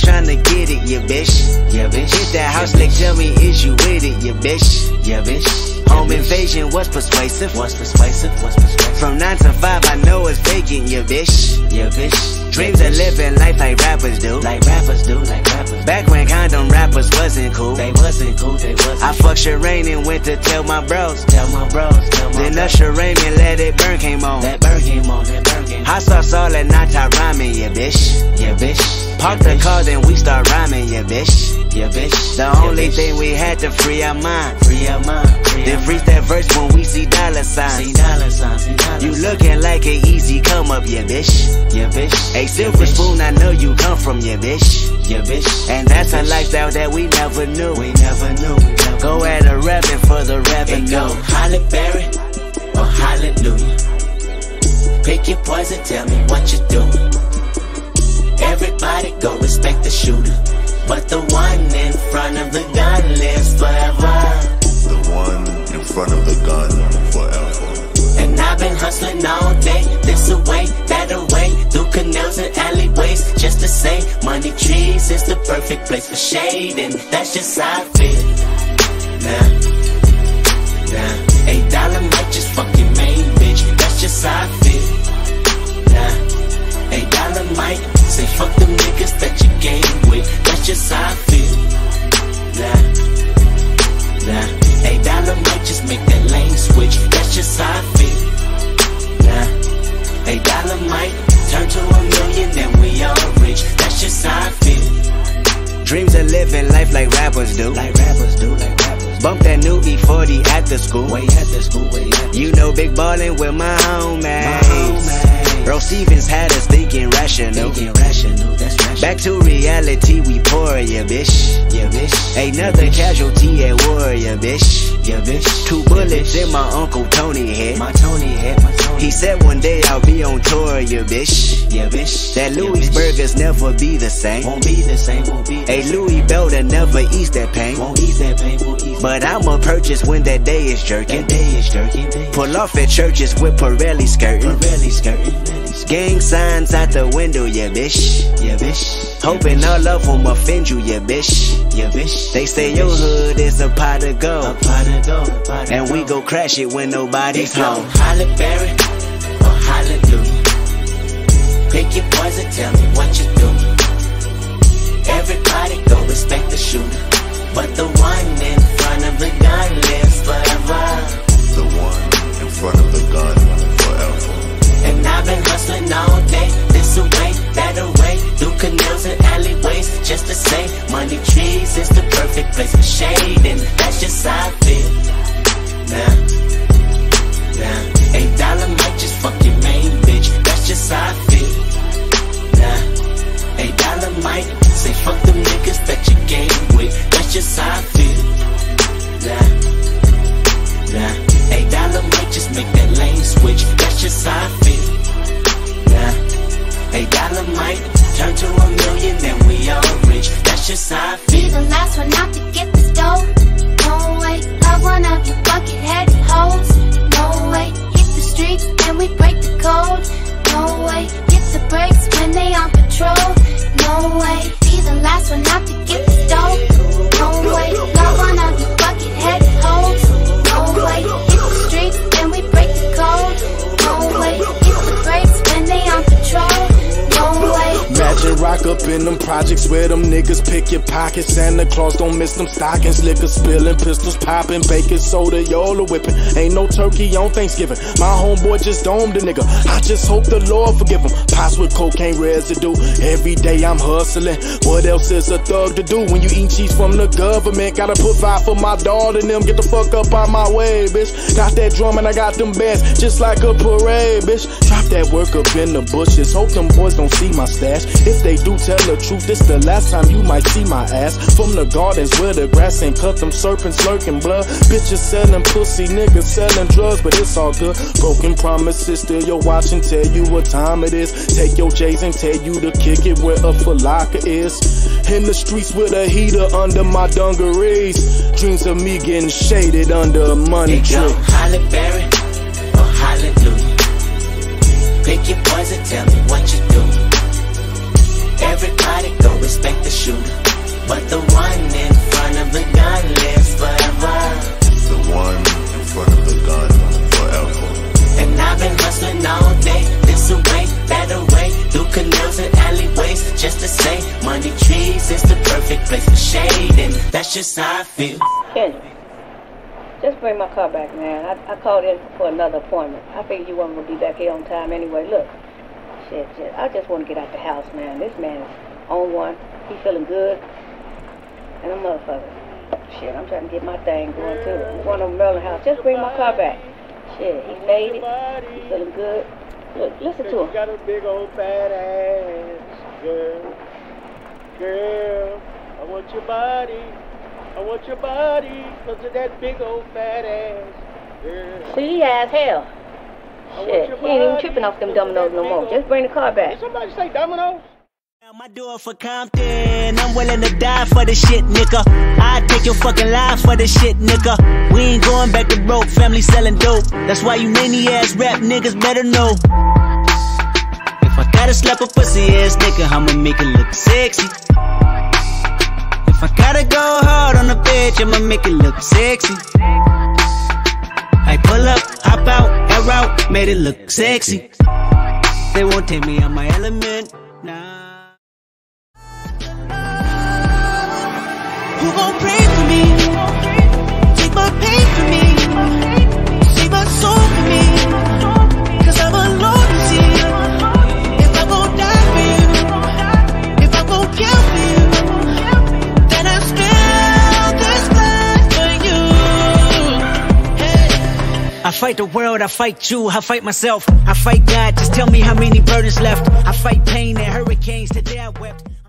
just tryna get it, yeah bitch. Yeah bitch. Hit that house, yeah, nigga, tell me is you with it, yeah bitch. Yeah bitch. Home invasion was persuasive. Was persuasive. Was persuasive. From 9 to 5, I know it's vacant, yeah bitch. Yeah bitch. Dreams of living life like rappers do. Like rappers do. Like rappers. Back when condom rappers wasn't cool. They wasn't cool. They wasn't. I fucked Sherane and went to tell my bros. Tell my bros. Tell my then Usher Raymond let it burn came on. That burn came on. That burn came on. I saw Saul and I tie rhyming, yeah bitch. Yeah bitch. Park the car, then we start rhyming, yeah bitch. Yeah bitch. The only thing we had to free our mind. Free our mind. Then freeze that verse when we see dollar signs. See dollar signs. You looking like an easy come up, yeah bitch. Yeah bitch. A silver spoon, I know you come from, yeah bitch. Yeah bitch. And that's a lifestyle that we never knew. We never knew. Go at a revenue for the revenue. It go Halle Berry or hallelujah. Pick your poison, tell me what you doing. Everybody go respect the shooter, but the one in front of the gun lives forever. The one in front of the gun forever. And I've been hustling all day, this away, that away, through canals and alleyways, just to say, Money Trees is the perfect place for shade, and that's just how I feel. Nah, $1 might just fuck your main bitch. That's just how I feel. Nah, $1 might. Say fuck them niggas that you game with. That's just how I feel. Nah. $1 might just make that lane switch. That's just how I feel. Nah. $1 might turn to $1 million and we all rich. That's just how I feel. Dreams of living life like rappers do. Like rappers do. Like rappers do. Bump that new E-40 at the school. Way at the school. Way at the school. You know big ballin' with my homies. Bro Stevens had us thinking rational. Thinking rational, that's rational. Back to reality, we poor, yeah bitch. Yeah bitch. Ain't nothing casualty at war, yeah bitch. Yeah bitch. 2 bullets in my uncle Tony head. My Tony head. My Tony. He said one day I'll be on tour, yeah bitch. Yeah bitch. That Louisburgers never be the same. Won't be the same. Won't be. A Louis belt never ease that pain. Won't ease that pain. Won't ease. But I'ma purchase when that day is jerking. That day is jerking. Pull off at churches with Pirelli skirting. Pirelli skirting. Gang signs out the window, yeah bitch. Yeah bitch. Hoping all of them offend you, yeah bitch. Yeah bitch. They say your hood is a pot of gold. And we go crash it when nobody's home. Halle Berry or hallelujah. Pick your poison, tell me what you do. Everybody go respect the shooter, but the one in front of the gun lives forever. The one in front of the gun forever. And I've been hustling all day, this away, that away, through canals and alleyways, just to say, Money Trees is the perfect place for shade, and that's just how I feel. Nah, $1 might just fuck your main bitch. That's just how I feel. Nah, $1 might say fuck them niggas that you game with. That's just how I feel. Nah, $1 might just make that lane switch. That's just how I feel. Turn to $1 million, then we all rich. That's just how I feel. Be the last one out to get the dough. No way, love one of your bucket-headed hoes. No way, hit the streets and we break the code. No way, get the brakes when they on patrol. No way, be the last one out to get the dough. No way, love one of your bucket-headed hoes. No way, hit the streets and we break the code. No way, get the brakes when they on patrol. Imagine rock up in them projects where them niggas pick your pockets. Santa Claus don't miss them stockings. Liquor spilling, pistols popping, baking soda, y'all whipping. Ain't no turkey on Thanksgiving. My homeboy just domed the nigga. I just hope the Lord forgive him. Pots with cocaine residue. Every day I'm hustling. What else is a thug to do when you eat cheese from the government? Gotta put 5 for my dog and them. Get the fuck up out my way, bitch. Got that drum and I got them bands just like a parade, bitch. Drop that work up in the bushes. Hope them boys don't see my stash. If they do tell the truth, this the last time you might see my ass. From the gardens where the grass ain't cut, them serpents lurking blood. Bitches selling pussy, niggas selling drugs, but it's all good. Broken promises, still your watch and tell you what time it is. Take your J's and tell you to kick it where a falaka is. In the streets with a heater under my dungarees. Dreams of me getting shaded under a money tree. Halle Berry or hallelujah. Pick your poison, tell me what you do. Everybody gon' respect the shooter, but the one in front of the gun lives forever. The one in front of the gun forever. And I've been hustling all day, this away, that away, through canals and alleyways, just to say, money trees is the perfect place for shade, and that's just how I feel. Kendrick, just bring my car back, man. I called in for another appointment. I figured you weren't gonna be back here on time anyway. Look. Shit. I just want to get out the house, man. This man is on one. He feeling good. And a motherfucker. Shit, I'm trying to get my thing going, too. One of them Merlin house. Just bring my car back. Shit, he made it. He feeling good. Look, listen to him. You got a big old fat ass, girl. Girl, I want your body. I want your body. Because of that big old fat ass, girl. See, as hell. Shit, he ain't even tripping off them dominoes no more. Just bring the car back. Did somebody say dominoes? My door for Compton. I'm willing to die for this shit, nigga. I take your fucking life for this shit, nigga. We ain't going back to broke. Family selling dope. That's why you many ass rap niggas better know. If I gotta slap a pussy ass nigga, I'ma make it look sexy. If I gotta go hard on the bitch, I'ma make it look sexy. I pull up, hop out, air out, made it look sexy. They won't take me out my element, nah. Who gon' pray for me? Take my pain for me. Take my soul for me. Cause I'm alone to see. If I gon' die for you, if I gon' kill for you, then I spill this blood for you. I fight the world, I fight you, I fight myself, I fight God, just tell me how many burdens left. I fight pain and hurricanes, today I wept.